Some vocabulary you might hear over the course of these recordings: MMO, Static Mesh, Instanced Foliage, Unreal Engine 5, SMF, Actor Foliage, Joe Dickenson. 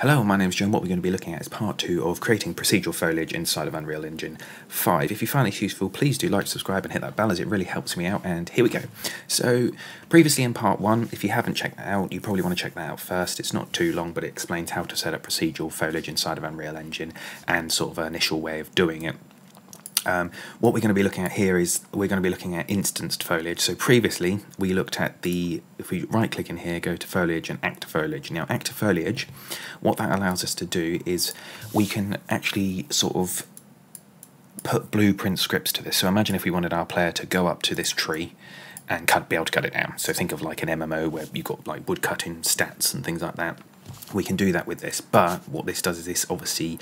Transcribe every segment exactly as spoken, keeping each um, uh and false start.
Hello, my name's Joe, and what we're going to be looking at is part two of creating procedural foliage inside of Unreal Engine five. If you find this useful, please do like, subscribe, and hit that bell as it really helps me out, and here we go. So, previously in part one, if you haven't checked that out, you probably want to check that out first. It's not too long, but it explains how to set up procedural foliage inside of Unreal Engine and sort of an initial way of doing it. Um, what we're going to be looking at here is we're going to be looking at instanced foliage. So previously we looked at the, if we right click in here, go to foliage and active foliage. Now active foliage, what that allows us to do is we can actually sort of put blueprint scripts to this. So imagine if we wanted our player to go up to this tree and cut, be able to cut it down. So think of like an M M O where you've got like woodcutting stats and things like that. We can do that with this, but what this does is this obviously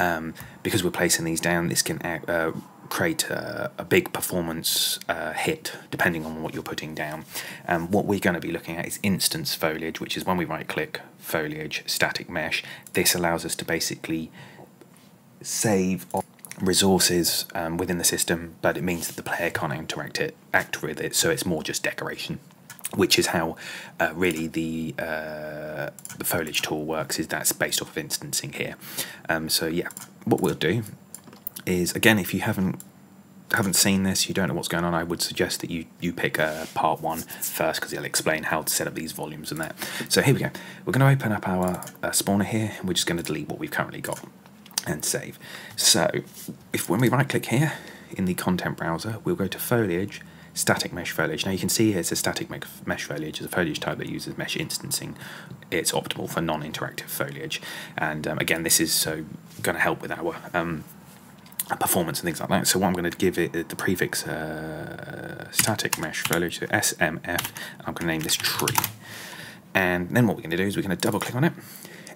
Um, because we're placing these down, this can uh, create a, a big performance uh, hit depending on what you're putting down. Um, what we're going to be looking at is instance foliage, which is when we right click foliage, static mesh. This allows us to basically save resources um, within the system, but it means that the player can't interact it, act with it, so it's more just decoration, which is how uh, really the, uh, the foliage tool works, is that's based off of instancing here. Um, so yeah, what we'll do is, again, if you haven't haven't seen this, you don't know what's going on, I would suggest that you, you pick uh, part one first, because it'll explain how to set up these volumes and that. So here we go. We're going to open up our uh, spawner here, and we're just going to delete what we've currently got and save. So if when we right-click here in the content browser, we'll go to foliage, static mesh foliage. Now you can see here it's a static mesh foliage. It's a foliage type that uses mesh instancing. It's optimal for non-interactive foliage. And um, again, this is so going to help with our um, performance and things like that. So what I'm going to give it the prefix uh, static mesh foliage, so S M F, and I'm going to name this tree. And then what we're going to do is we're going to double click on it.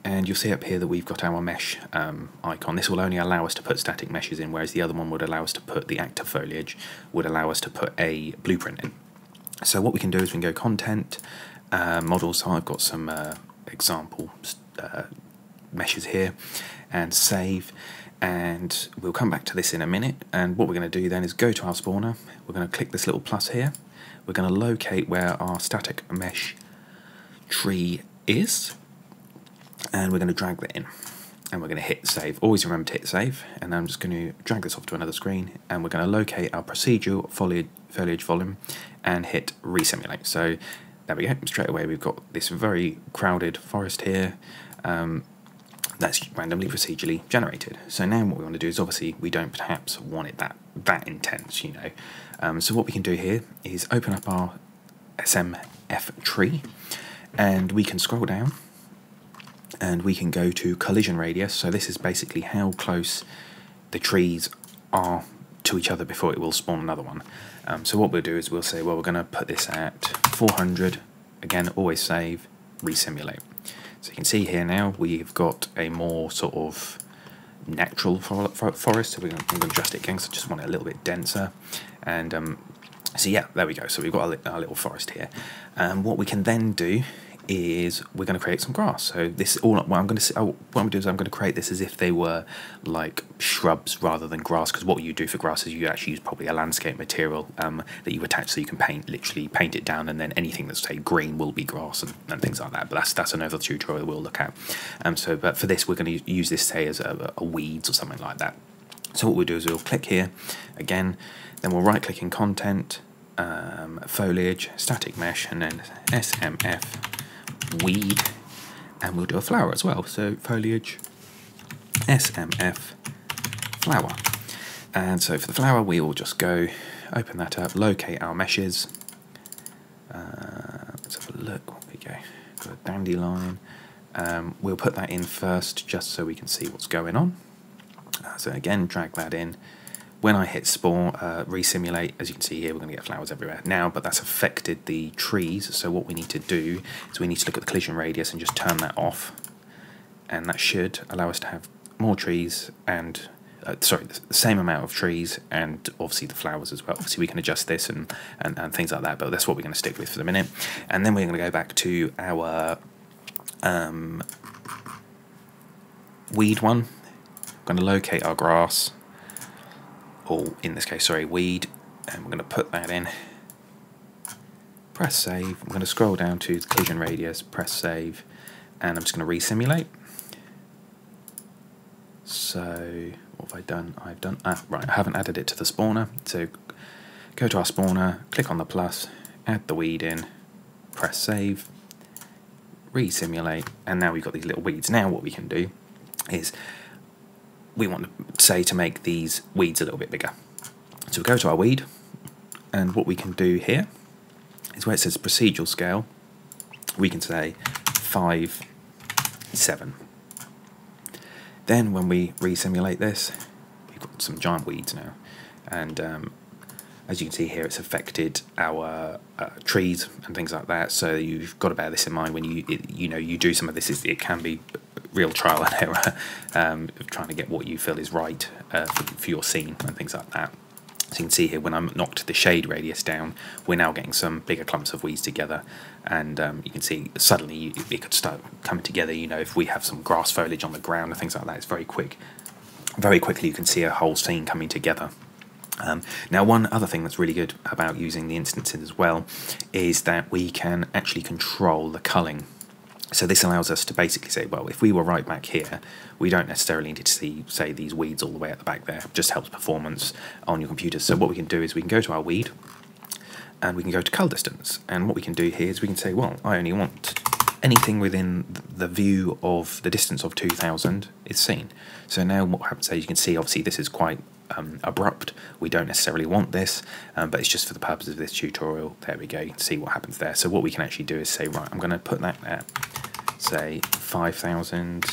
And you'll see up here that we've got our mesh um, icon. This will only allow us to put static meshes in, whereas the other one would allow us to put the active foliage, would allow us to put a blueprint in. So what we can do is we can go content, uh, models. So I've got some uh, example uh, meshes here, and save. And we'll come back to this in a minute. And what we're going to do then is go to our spawner. We're going to click this little plus here. We're going to locate where our static mesh tree is. And we're going to drag that in, and we're going to hit save. Always remember to hit save. And I'm just going to drag this off to another screen, and we're going to locate our procedural foliage, foliage volume and hit resimulate. So there we go. Straight away we've got this very crowded forest here um, that's randomly procedurally generated. So now what we want to do is, obviously we don't perhaps want it that, that intense, you know. Um, so what we can do here is open up our S M F tree, and we can scroll down, and we can go to collision radius. So this is basically how close the trees are to each other before it will spawn another one. Um, so what we'll do is we'll say, well, we're going to put this at four hundred. Again, always save, resimulate. So you can see here now we've got a more sort of natural for for forest. So we're going to adjust it again, because I just want it a little bit denser. And um, so yeah, there we go. So we've got our, li our little forest here. And um, what we can then do is we're going to create some grass. So this all what I'm going to what I'm going to do is I'm going to create this as if they were like shrubs rather than grass, because what you do for grass is you actually use probably a landscape material um, that you attach, so you can paint literally paint it down, and then anything that's say green will be grass and, and things like that. But that's that's another tutorial we'll look at. Um, so but for this we're going to use this say as a, a weeds or something like that. So what we'll do is we'll click here again, then we'll right click in content, um, foliage, static mesh, and then S M F. Weed, and we'll do a flower as well. So foliage, S M F, flower. And so for the flower we will just go open that up, locate our meshes. Uh, let's have a look. What we go? Got a dandelion. Um, we'll put that in first just so we can see what's going on. Uh, so again, drag that in. When I hit spawn, uh, resimulate, as you can see here, we're going to get flowers everywhere now, but that's affected the trees. So what we need to do is we need to look at the collision radius and just turn that off. And that should allow us to have more trees and, uh, sorry, the same amount of trees and obviously the flowers as well. Obviously we can adjust this and, and, and things like that, but that's what we're going to stick with for the minute. And then we're going to go back to our um, weed one. We're going to locate our grass. Or in this case, sorry, weed, and we're going to put that in, press save. I'm going to scroll down to the collision radius, press save, and I'm just going to resimulate. So what have I done? I've done, ah, right, I haven't added it to the spawner. So go to our spawner, click on the plus, add the weed in, press save, re-simulate, and now we've got these little weeds. Now what we can do is we want to say to make these weeds a little bit bigger. So we go to our weed, and what we can do here is where it says procedural scale, we can say five, seven. Then when we re-simulate this, we've got some giant weeds now, and um, as you can see here, it's affected our uh, trees and things like that. So you've got to bear this in mind when you it, you know you do some of this. It can be real trial and error um, of trying to get what you feel is right uh, for, for your scene and things like that. So you can see here, when I knocked the shade radius down, we're now getting some bigger clumps of weeds together, and um, you can see suddenly you, it could start coming together. You know, if we have some grass foliage on the ground and things like that, it's very quick. Very quickly, you can see a whole scene coming together. Um, now, one other thing that's really good about using the instances as well is that we can actually control the culling. So this allows us to basically say, well, if we were right back here, we don't necessarily need to see, say, these weeds all the way at the back there. It just helps performance on your computer. So what we can do is we can go to our weed, and we can go to cull distance. And what we can do here is we can say, well, I only want anything within the view of the distance of two thousand is seen. So now what happens there, you can see, obviously, this is quite um, abrupt. We don't necessarily want this, um, but it's just for the purpose of this tutorial. There we go. You can see what happens there. So what we can actually do is say, right, I'm going to put that there. Say five thousand,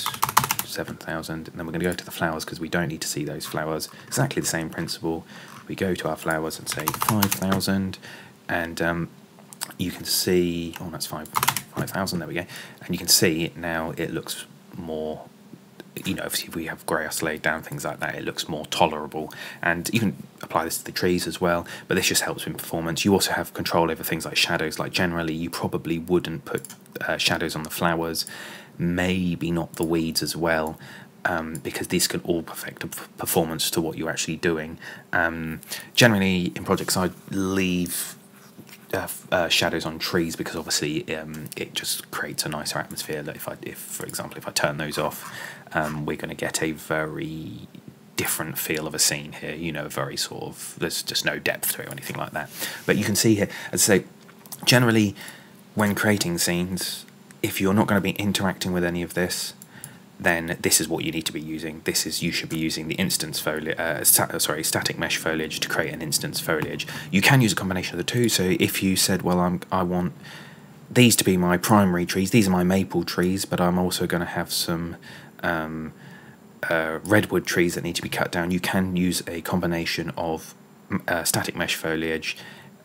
seven thousand, and then we're going to go to the flowers because we don't need to see those flowers. Exactly the same principle. We go to our flowers and say five thousand, and um, you can see, oh, that's five thousand, there we go. And you can see now it looks more, you know, if we have grass laid down, things like that, it looks more tolerable. And you can apply this to the trees as well, but this just helps in performance. You also have control over things like shadows. Like generally, you probably wouldn't put uh, shadows on the flowers, maybe not the weeds as well, um, because these can all affect performance to what you're actually doing. Um, generally, in projects, I leave Uh, uh, shadows on trees because obviously um, it just creates a nicer atmosphere. Like if I, if for example, if I turn those off, um, we're going to get a very different feel of a scene here. You know, very sort of, there's just no depth to it or anything like that. But you can see here, as I say, generally when creating scenes, if you're not going to be interacting with any of this, then this is what you need to be using. This is, you should be using the instance foliage, uh, stat sorry, static mesh foliage to create an instance foliage. You can use a combination of the two. So if you said, well, I'm, I want these to be my primary trees, these are my maple trees, but I'm also going to have some um, uh, redwood trees that need to be cut down, you can use a combination of uh, static mesh foliage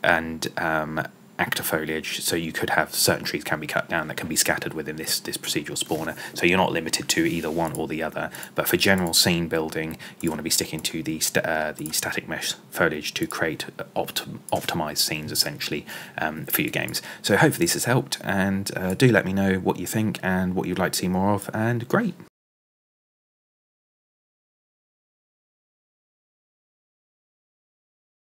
and um, actor foliage. So you could have certain trees can be cut down that can be scattered within this this procedural spawner, so you're not limited to either one or the other. But for general scene building, you want to be sticking to the st uh, the static mesh foliage to create opt optimized scenes essentially um, for your games. So hopefully this has helped, and uh, do let me know what you think and what you'd like to see more of, and great.